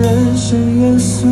人生严肃。